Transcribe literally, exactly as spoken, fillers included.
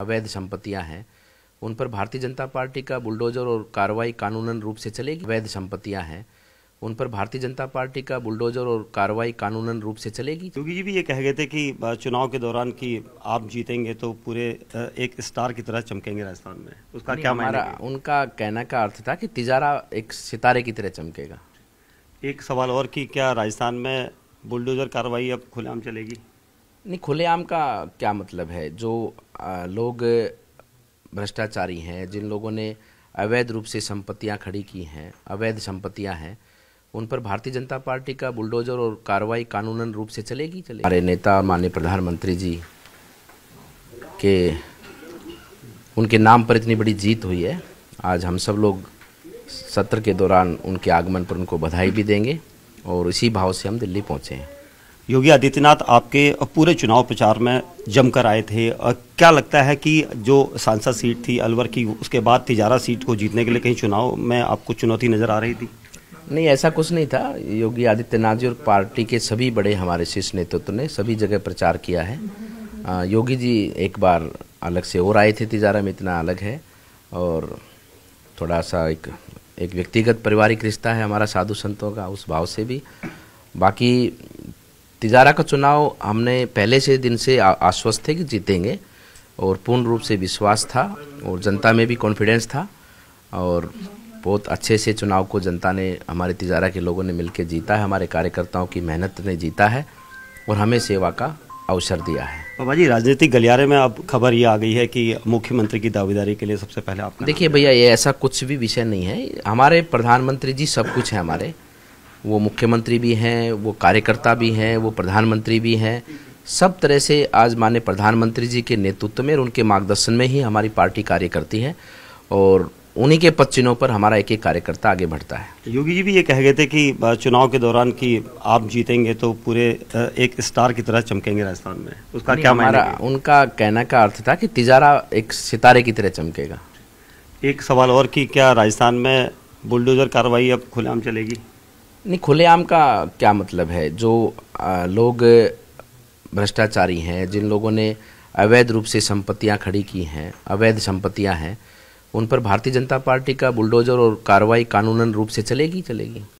अवैध संपत्तियां हैं उन पर भारतीय जनता पार्टी का बुलडोजर और कार्रवाई कानूनन रूप से चलेगी। अवैध संपत्तियां हैं उन पर भारतीय जनता पार्टी का बुलडोजर और कार्रवाई कानूनन रूप से चलेगी। योगी जी भी ये कह गए थे कि चुनाव के दौरान कि आप जीतेंगे तो पूरे एक स्टार की तरह चमकेंगे राजस्थान में, उसका क्या मायने? उनका कहने का अर्थ था कि तिजारा एक सितारे की तरह चमकेगा। एक सवाल और कि क्या राजस्थान में बुलडोजर कार्रवाई अब खुलेआम चलेगी? नहीं, खुलेआम का क्या मतलब है? जो लोग भ्रष्टाचारी हैं, जिन लोगों ने अवैध रूप से संपत्तियां खड़ी की हैं, अवैध संपत्तियां हैं उन पर भारतीय जनता पार्टी का बुलडोजर और कार्रवाई कानूनन रूप से चलेगी चलेगी हमारे नेता माननीय प्रधानमंत्री जी के उनके नाम पर इतनी बड़ी जीत हुई है। आज हम सब लोग सत्र के दौरान उनके आगमन पर उनको बधाई भी देंगे और इसी भाव से हम दिल्ली पहुँचे हैं। योगी आदित्यनाथ आपके पूरे चुनाव प्रचार में जमकर आए थे, क्या लगता है कि जो सांसद सीट थी अलवर की उसके बाद तिजारा सीट को जीतने के लिए कहीं चुनाव में आपको चुनौती नज़र आ रही थी? नहीं, ऐसा कुछ नहीं था। योगी आदित्यनाथ जी और पार्टी के सभी बड़े हमारे शीर्ष नेतृत्व ने सभी जगह प्रचार किया है। योगी जी एक बार अलग से और आए थे, तिजारा में इतना अलग है और थोड़ा सा एक एक व्यक्तिगत पारिवारिक रिश्ता है हमारा साधु संतों का, उस भाव से भी। बाकी तिजारा का चुनाव हमने पहले से दिन से आश्वस्त थे कि जीतेंगे और पूर्ण रूप से विश्वास था और जनता में भी कॉन्फिडेंस था और बहुत अच्छे से चुनाव को जनता ने, हमारे तिजारा के लोगों ने मिलकर जीता है। हमारे कार्यकर्ताओं की मेहनत ने जीता है और हमें सेवा का अवसर दिया है। बाबा जी, राजनीतिक गलियारे में अब खबर ये आ गई है कि मुख्यमंत्री की दावेदारी के लिए सबसे पहले आप देखिए भैया, ये ऐसा कुछ भी विषय नहीं है। हमारे प्रधानमंत्री जी सब कुछ है हमारे, वो मुख्यमंत्री भी हैं, वो कार्यकर्ता भी हैं, वो प्रधानमंत्री भी हैं। सब तरह से आज माननीय प्रधानमंत्री जी के नेतृत्व में और उनके मार्गदर्शन में ही हमारी पार्टी कार्य करती है और उन्हीं के पद चिन्हों पर हमारा एक एक कार्यकर्ता आगे बढ़ता है। योगी जी भी ये कह गए थे कि चुनाव के दौरान कि आप जीतेंगे तो पूरे एक स्टार की तरह चमकेंगे राजस्थान में, उसका क्या मायने? उनका कहने का अर्थ था कि तिजारा एक सितारे की तरह चमकेगा। एक सवाल और कि क्या राजस्थान में बुलडोजर कार्रवाई अब खुलेआम चलेगी? नहीं, खुलेआम का क्या मतलब है? जो लोग भ्रष्टाचारी हैं, जिन लोगों ने अवैध रूप से संपत्तियाँ खड़ी की हैं, अवैध संपत्तियाँ हैं उन पर भारतीय जनता पार्टी का बुलडोजर और कार्रवाई कानूनन रूप से चलेगी चलेगी